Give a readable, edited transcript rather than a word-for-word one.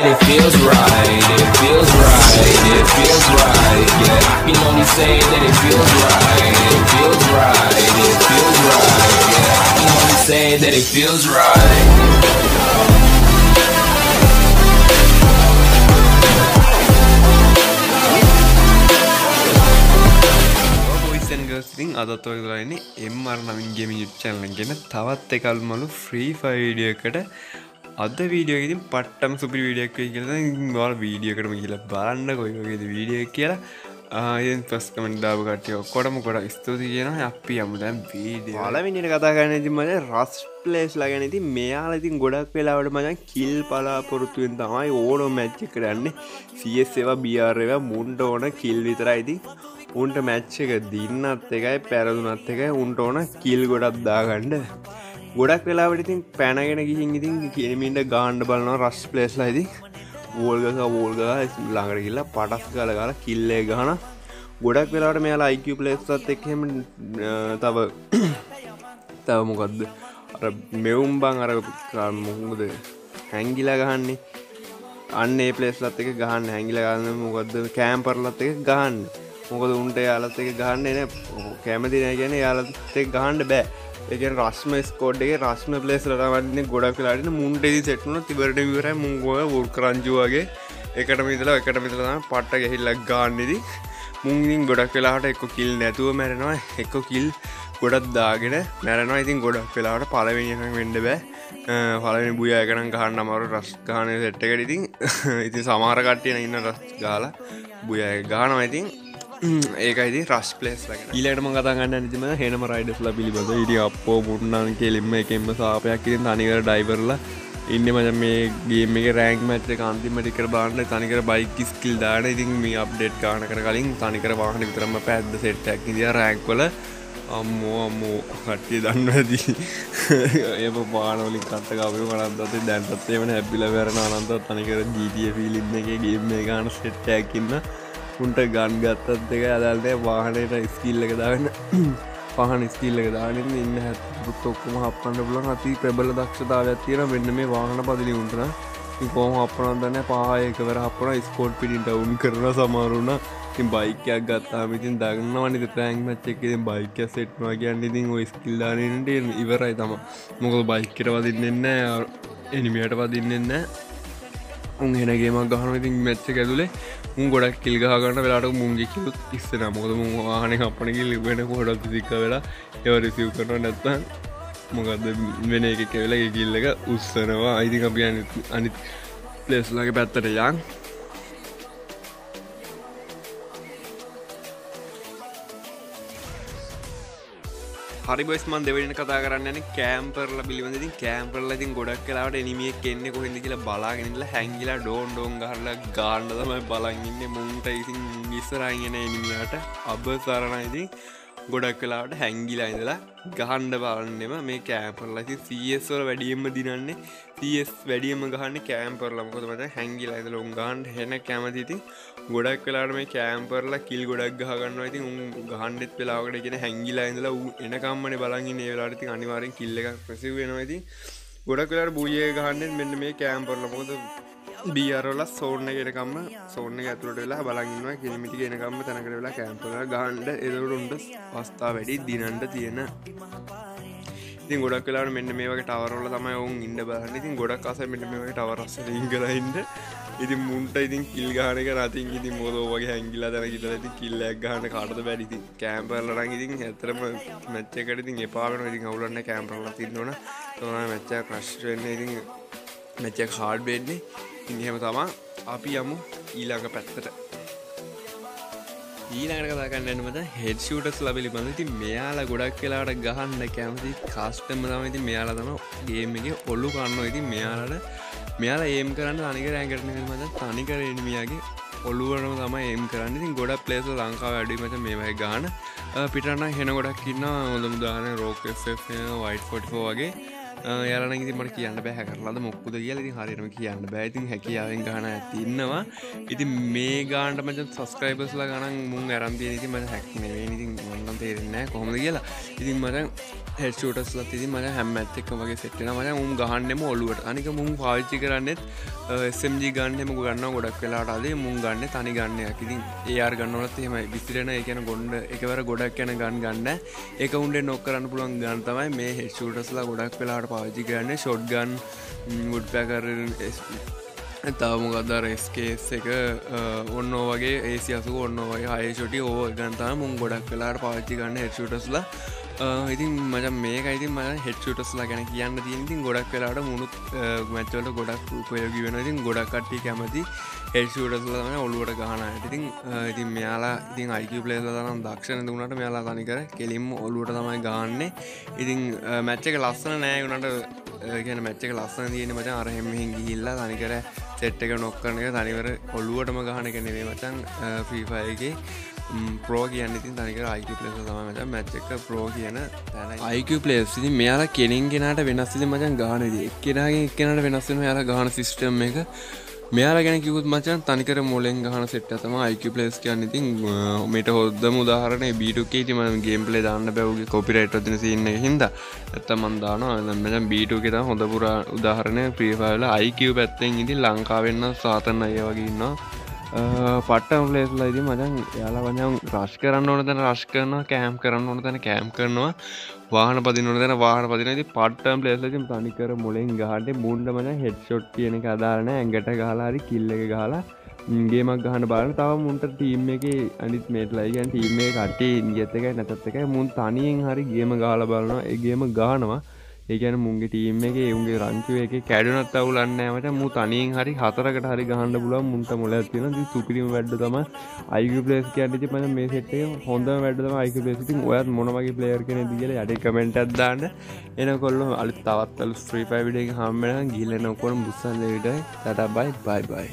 It feels right, it feels right, it feels right, yeah. I can only say that it feels right, it feels right, it feels right, yeah. I can only say that it feels right. අදත්වගලයින MR Navin gaming YouTube channel එක ගැන තවත් එකල්මලු free fire video එකට අද video එකකින් පට්ටම් සුපිරි video එකක් වෙයි කියලා දැන් ඔයාලා වීඩියෝ එකටම ගිහලා බලන්න කොයි වගේද වීඩියෝ එක කියලා ඉතින් first comment දාපු කට්ටිය ඔක්කොටම ගොඩක් ස්තුතියි කියනවා. අපි යමු දැන් වීඩියෝ. පළවෙනියට කතා කරන්නේ ඉතින් මම රස් ප්ලේස් ලා ගැන. ඉතින් මෙයාලා ඉතින් ගොඩක් වෙලාවට මම කිල් බලාපොරොත්තු වෙන තමයි ඕනෝ මැච් එක කරන්නේ. CS ඒවා BR ඒවා මුණ්ඩ ඕන කිල් විතරයි. ඉතින් උන්ට මැච් එක දින්නත් එකයි පැරදුනත් එකයි උන්ට ඕන කිල් ගොඩක් දාගන්න. ගොඩක් වෙලාවට ඉතින් පැනගෙන ගිහින් ඉතින් එනිමින්ට ගාන්න බලනවා රස් ප්ලේස්ලා ඉතින් වෝල් ගහලා ළඟට ගිහලා පටස් ගාලා කිල් එක ගහන. ගොඩක් වෙලාවට මෙයාලා IQ ප්ලේස්ලත් එක්ක එහෙම තව මොකද්ද අර මෙවුම් බං අර මොකද හැංගිලා ගහන්නේ. අන්න ඒ ප්ලේස්ලත් එක්ක ගහන්න හැංගිලා ගන්න මොකද්ද කැම්පර්ලත් එක්ක ගහන්න. මොකද උන්ට යාලත් එක ගහන්න එන කැමති නෑ කියන්නේ යාලත් එක ගහන්න බෑ. ඒ කියන්නේ රස්ම ස්කෝඩ් එකේ රස්ම ප්ලේස් වලට වඩින්නේ ගොඩක් වෙලාට ඉන්න මුන්ට ඉතින් සෙට් වුණා තිබරට විවරයි මුන් ගෝ වුල් කරන්ජු වගේ එකටම ඉඳලා තමයි පට්ට ගහිලා ගන්න ඉතින් මුන් ඉතින් ගොඩක් වෙලාට එක්ක කිල් නැතුව මැරෙනවා එක්ක කිල් ගොඩක් දාගෙන මැරෙනවා. ඉතින් ගොඩක් වෙලාට පළවෙනි එකම වෙන්න බෑ. පළවෙනි බුයා එක නම් ගහන්න අමාරු රස් ගහන සෙට් එකට ඉතින් සමහර කට්ටිය ඉන්න රස් ගාලා බුයා එක ගහනවා. ඉතින් ඒකයිති රස් ප්ලේස් ලගෙන ඊළඟටම කතා ගන්න නිදිම හේනම රයිඩර්ස්ලා පිළිබඳ ඉතින් අප්පෝ මුන්නාන් කෙලින්ම එකෙන්ම සාපයක් ඉතින් තනිකර ඩයිවර්ලා ඉන්නේ මම මේ ගේම් එකේ රෑන්ක් මැච් එක අන්තිමට ඉකර බලන්න තනිකර බයික් ස්කිල් දාන ඉතින් මේ අප්ඩේට් ගන්න කර කලින් තනිකර වාහන විතරම පැද්ද සෙට් එකක් ඉඳලා රෑන්ක් වල අම්මෝ කට්ටිය දන්නවා ඇති ඒක වාහන වලින් කට්ට ගාපේ මනන්දත් දැන්පත් එහෙම හැපිලා වරන අනන්තත් තනිකර GTA ෆීලින් එකේ ගේම් එක ගන්න සෙට් එකක් ඉන්න උන්ට ගන් ගත්තත් දෙක අදල්නේ වාහනයට ස්කිල් එක දාගෙන පහන ස්කිල් එක දාගෙන ඉන්න හැදුත් ඔක්කොම හප්පන්න පුළුවන් අති ප්‍රබල දක්ෂතාවයක් තියෙන මෙන්න මේ වාහන පදලි උන්ට නම් ඉතින් කොහොම හප්පනවද දන්නේ පහය එකවර හප්පනවා ස්කෝඩ් පිටින් ඩවුන් කරනවා සමහර උනා. ඉතින් බයික් එකක් ගත්තාම ඉතින් දගන්නවනේ ඉතින් ට්‍රෑන්ක් මැච් එකේ ඉතින් බයික් එක සෙට් වෙනවා කියන්නේ ඉතින් ওই ස්කිල් දාන ඉන්න ඉවරයි තමයි. මොකද බයික් එකට වදින්නේ නැහැ එනිමියට වදින්නේ නැහැ උන් හෙන ගේමක් ගහන ඉතින් මැච්ච ඇතුලේ මුන් ගොඩක් කිල් ගහගන්න වෙලාට මුන්ගේ කිලුත් ඉස්සෙනවා. මොකද මුන් වාහනේ කපන කිල් වෙන කොහොඩක් දික්ක වෙලා ඒව රිසීව් කරනවා නැත්නම් මොකද වෙන එකක වෙලා ඒ කිල් එක උස්සනවා. ඉතින් අපි යන්නේ අනිත් ප්ලේස්ලාගේ පැත්තට යන්. හරි බොයිස් මම දෙවෙනියට කතා කරන්න යන්නේ කැම්පර්ලා පිළිබඳ. ඉතින් කැම්පර්ලා ඉතින් ගොඩක් වෙලාවට එනිමි එකක් එන්නේ කොහෙන්ද කියලා බලාගෙන ඉඳලා හැංගිලා ඩෝන් ගහලා ගාන්න තමයි බලන් ඉන්නේ. මුන්ට ඉතින් ඉස්සරහින් එන එනිමියාට අබසරණයි. ඉතින් ගොඩක් වෙලාවට හැංගිලා ඉඳලා ගහන්න බලන්නෙම මේ කැම්පර්ලා. ඉතින් CS වල වැඩියෙන්ම දිනන්නේ CS වැඩියෙන්ම ගහන්නේ කැම්පර්ලා. මොකද මම දැන් හැංගිලා ඉඳලා උන් ගහන්න හෙන කැමති. ඉතින් ගොඩක් වෙලාට මේ කෑම්පර්ලා කිල් ගොඩක් ගහ ගන්නවා. ඉතින් උන් ගහන්නෙත් වෙලාවකට කියන හැංගිලා ඉඳලා ඌ එනකම්මනේ බලන් ඉන්නේ. ඒ වෙලාවට ඉතින් අනිවාර්යෙන් කිල් එකක් රිසීව් වෙනවා. ඉතින් ගොඩක් වෙලාට බුලියේ ගහන්නෙත් මෙන්න මේ කෑම්පර්ලා. මොකද BR වල සෝන් එක එනකම්ම සෝන් එක ඇතුළට වෙලා බලන් ඉන්නවා. කිලිමි ටික එනකම්ම තනකට වෙලා කෑම්පර්ලා ගහන්න ඒකට උන්ට අවස්ථාව වැඩි දිනන්න තියෙන. ඉතින් ගොඩක් වෙලාවට මෙන්න මේ වගේ ටවර් වල තමයි වුන් ඉන්න බලන්නේ. ඉතින් ගොඩක් අසයි මෙන්න මේ වගේ ටවර් අස්සෙන් ඉංගලා ඉන්න. ඉතින් මුන්ට ඉතින් කිල් ගහන එක නැතිනම් ඉතින් මොකද ඔය වගේ හැංගිලා දන කිතලා ඉතින් කිල් එකක් ගන්න කාටද බැරි. ඉතින් කැම්පර්ලා නම් ඉතින් ඇත්තටම මැච් එකට ඉතින් එපා වෙනවා. ඉතින් අවුලක් නැහැ කැම්පර්ලා තින්න ඕන. තෝරා මැච් එක ක්‍රෂ් වෙන්නේ ඉතින් මැච් එක හાર્ඩ් වෙන්නේ. ඉතින් එහෙම තමයි. අපි යමු ඊළඟ පැත්තට. ඊළඟට කතා කරන්න යනකොට හෙඩ් ෂූටර්ස් ලැබෙලිපන්. ඉතින් මෙයාලා ගොඩක් වෙලාවට ගහන්න කැමති කස්ටම් තමයි. ඉතින් මෙයාලා තමයි ගේම් එකේ ඔලු කන්නෝ. ඉතින් මෙයාලා එම් කරන්න තනිකර ඇඟට නෙමෙයි මචං තනිකර එනිමියාගේ ඔලු වලම තමයි එම් කරන්නේ. ඉතින් ගොඩක් ප්ලේස් වල ලංකාවේ වැඩි මචං මේ වගේ ගහන පිටරණ හෙන ගොඩක් ඉන්නවා. හොඳම උදාහරණ රෝක් FF වයිට් 44 වගේ. යාලන ඉතින් මට කියන්න බෑ හැකරලාද මොක්කුද කියලා. ඉතින් හරියටම කියන්න බෑ. ඉතින් හැකියාවෙන් ගහන ඇති ඉන්නවා. ඉතින් මේ ගානට මචං සබ්ස්ක්‍රයිබර්ස්ලා ගණන් මුන් අරන් තියෙන ඉතින් මට හැක් නෙවෙයි. ඉතින් මන්නම් තේරෙන්නේ නැහැ කොහොමද කියලා. ඉතින් මචං හෙඩ්ෂූටර්ස්ලා තියදී මම හැම්මැත් එක්කම වගේ සෙට් වෙනවා. මම උන් ගහන්නෙම ඔළුවට. අනික මුන් පාවිච්චි කරන්නේත් SMG ගන්න හැම ගන්නවා ගොඩක් වෙලාවට ආදී මුන් ගන්නෙ තනි ගන්න එකක්. ඉතින් AR ගන්නවලත් එහෙමයි. විසිරෙන ඒ කියන්නේ ගොන්න එකවර ගොඩක් යන ගන් ගන්න. ඒක උන්ට නොක් කරන්න පුළුවන් ගන්න තමයි මේ හෙඩ්ෂූටර්ස්ලා ගොඩක් වෙලාවට පාවිච්චි කරන්නේ. ෂොට්ගන්, වුඩ්පැකර්, තව මොකද අර SKS එක ඔන්න වගේ AC80 ඔන්න වගේ හයි ෂොටි ඕව ගන්න තමයි මුන් ගොඩක් වෙලාවට පාවිච්චි කරන හෙඩ්ෂූටර්ස්ලා. ඉතින් මචන් මේකයි ඉතින් මම හෙඩ්ෂූටර්ස්ලා ගැන කියන්න තියෙන. ඉතින් ගොඩක් වෙලාවට මුණුත් මැච් වලට ගොඩක් ප්‍රයෝගී වෙනවා. ඉතින් ගොඩක් කට්ටිය කැමති හෙඩ්ෂූටර්ස්ලා තමයි ඔළුවට ගහන අයට. ඉතින් මෙයාලා ඉතින් IQ ප්ලේයර්ස්ලා තරම් දක්ෂ නැති වුණාට මෙයාලා තනිකර කෙලින්ම ඔළුවට තමයි ගහන්නේ. ඉතින් මැච් එක ලස්සන නෑ වුණාට ඒ කියන්නේ මැච් එක ලස්සන තියෙන්නේ මචන් අර හැම මෙහෙන් ගිහිල්ලා තනිකර සෙට් එක නොක් කරන එක තනිවර ඔළුවටම ගහන එක නෙමෙයි මචන් Free Fire එකේ ප්‍රෝ කියන්න ඉතින් තනිකර IQ ප්ලේයර්ස්ලා තමයි මචං මැච් එක ප්‍රෝ කියන තැන. IQ ප්ලේයර්ස් ඉතින් මෙයාලා කෙනින් කෙනාට වෙනස් ඉතින් මචං ගහන විදිහ එක්කෙනාගෙන් එක්කෙනාට වෙනස් වෙනවා. එයාලා ගහන සිස්ටම් එක මෙයාලා ගැන කිව්වොත් මචං තනිකර මොලෙන් ගහන සෙට් එක තමයි IQ ප්ලේයර්ස් කියන්නේ. ඉතින් මේට හොද්දම උදාහරණේ B2K ඉතින් මම ගේම් ප්ලේ දාන්න බෑ ඔහුගේ කොපිරයිට් වදින සීන් එකේ හින්දා. නැත්තම් මම දානවා මචං B2K තමයි හොඳ පුරා උදාහරණය. Free Fire වල IQ පැත්තෙන් ඉතින් ලංකාවෙන් නම් සාතන් අය වගේ ඉන්නවා. පට්ටම් ලේස්ලා ඉදි මචන් යාලා වචන් රශ් කරන්න ඕන තැන රශ් කරනවා, කෑම් කරන්න ඕන තැන කෑම් කරනවා, වාහන පදින්න ඕන තැන වාහන පදිනවා. ඉතින් පට්ටම් ලේස්ලා ඉතින් තනිකර මොලෙන් ගහන්නේ මුණ්ඩ මචන් හෙඩ්ෂොට් කියන එක අදාළ නැහැ. ඇඟට ගහලා හරි කිල් එක ගහලා ගේමක් ගහන්න බලන්න. තව මුන්ට ටීම් එකේ අනිත් මේට්ලා කියන්නේ ටීම් එකේ කට්ටිය ඉන්දියත් එකයි නැතත් එකයි මුන් තනියෙන් හරි ගේම ගහලා බලනවා. ඒ ගේම ගහනවා. ඒ කියන්නේ මුන්ගේ ටීම් එකේ උන්ගේ රන්චු එකේ කැඩුණත් අවුලක් නැහැ මචං. මූ තනියෙන් හරි හතරකට හරි ගහන්න පුළුවන් මුන්ට මොලයක් තියෙනවා. ඉතින් සුපිරිම වැඩ තමයි IQ ප්ලේයර්ස් කියන්නේ. ඉතින් මම මේ සෙට් එකේ හොඳම වැඩ තමයි IQ ප්ලේයර්ස්. ඉතින් ඔයත් මොන වගේ ප්ලේයර් කෙනෙක්ද කියලා යටි කමෙන්ට් එකක් දාන්න. එනකොල්ලෝ අලුත් තවත් අලුත් Free Fire වීඩියෝ එක හම්බ වෙනවා. ගිහින් එනකොල්ලෝ මුස්සන් දෙවිඩයි. ටාටා බයි බයි බයි.